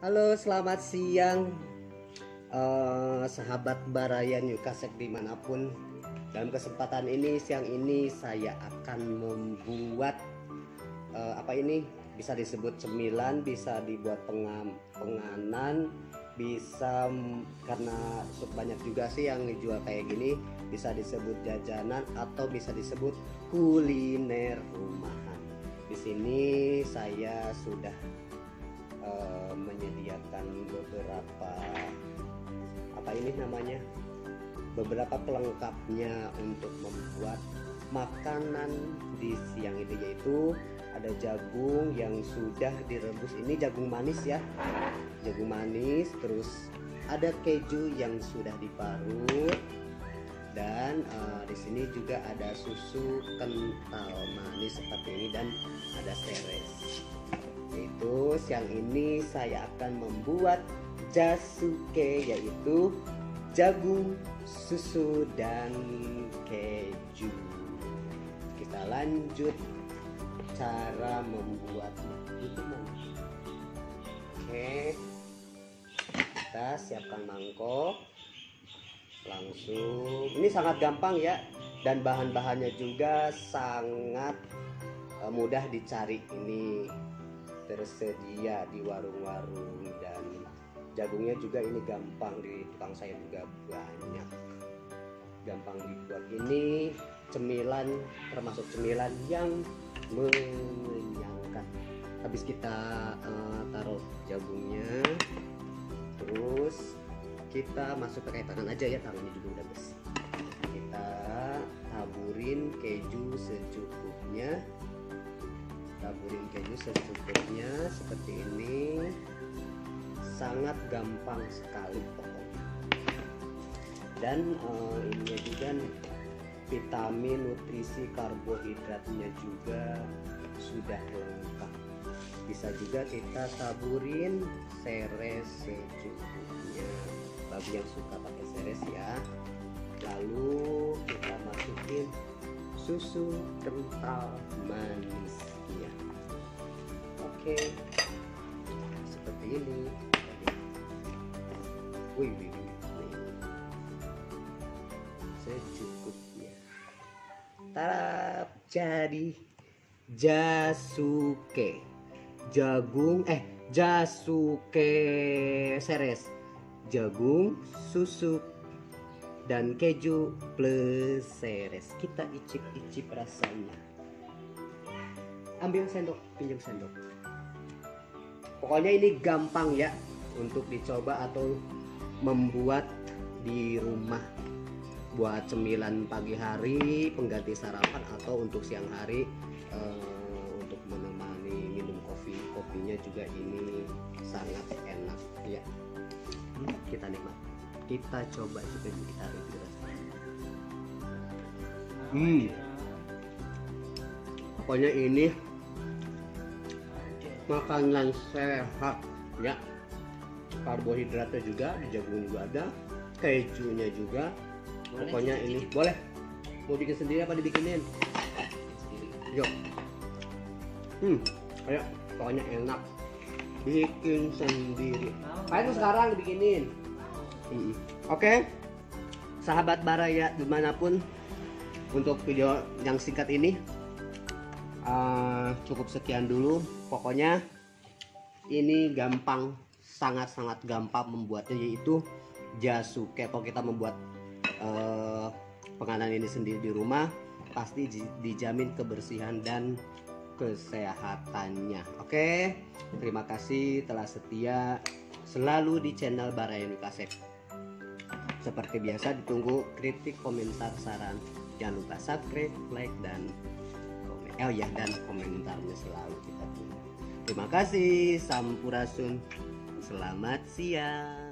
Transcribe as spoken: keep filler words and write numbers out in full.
Halo, selamat siang eh, sahabat Baraya Newkasep dimanapun. Dalam kesempatan ini, siang ini saya akan membuat eh, apa ini bisa disebut cemilan, bisa dibuat penganan, bisa karena banyak juga sih yang dijual kayak gini, bisa disebut jajanan atau bisa disebut kuliner rumahan. Di sini saya sudah Uh, menyediakan beberapa apa ini namanya beberapa pelengkapnya untuk membuat makanan di siang itu, yaitu ada jagung yang sudah direbus, ini jagung manis ya, jagung manis, terus ada keju yang sudah diparut, dan uh, di sini juga ada susu kental manis seperti ini, dan ada seres. Itu siang ini saya akan membuat jasuke, yaitu jagung, susu, dan keju. Kita lanjut cara membuatnya. Oke, kita siapkan mangkok langsung. Ini sangat gampang ya, dan bahan-bahannya juga sangat mudah dicari. Ini tersedia di warung-warung, dan jagungnya juga ini gampang, di tukang sayur juga banyak, gampang dibuat. Ini cemilan, termasuk cemilan yang mengenyangkan. Habis kita uh, taruh jagungnya, terus kita masuk pakai tangan aja ya, tangannya juga udah bersih. Kita taburin keju secukupnya, taburin keju secukupnya seperti ini. Sangat gampang sekali pokoknya, dan uh, ini juga vitamin, nutrisi, karbohidratnya juga sudah lengkap. Bisa juga kita taburin serai secukupnya, bagi yang suka pakai serai ya. Lalu kita masukin susu kental manisnya. Oke, seperti ini. Wih, wih, wih, wih. Secukupnya. Tarap, jadi jasuke jagung, eh jasuke seres, jagung, susu, dan keju plus seres. Kita icip-icip rasanya. Ambil sendok, pinjam sendok. Pokoknya ini gampang ya untuk dicoba atau membuat di rumah, buat cemilan pagi hari, pengganti sarapan, atau untuk siang hari eh, untuk menemani minum kopi. Kopinya juga ini sangat enak ya. Hmm, kita nikmati. Kita coba juga, kita review rasanya. Hmm. Pokoknya ini makanan sehat ya. Karbohidratnya juga, jagung juga ada, kejunya juga. Pokoknya ini boleh. Mau bikin sendiri apa dibikinin? Yuk. Hmm. Ayo, pokoknya enak. Bikin sendiri. Ayo sekarang dibikinin. Hmm. Oke, okay. Sahabat Baraya dimanapun, untuk video yang singkat ini uh, cukup sekian dulu. Pokoknya ini gampang, sangat-sangat gampang membuatnya, yaitu jasuke. Kalau kita membuat uh, penganan ini sendiri di rumah, pasti dijamin kebersihan dan kesehatannya. Oke, okay. Terima kasih telah setia selalu di channel Baraya Newkasep. Seperti biasa, ditunggu kritik, komentar, saran. Jangan lupa subscribe, like, dan komen. Oh ya, dan komentarnya selalu kita tunggu. Terima kasih, sampurasun, selamat siang.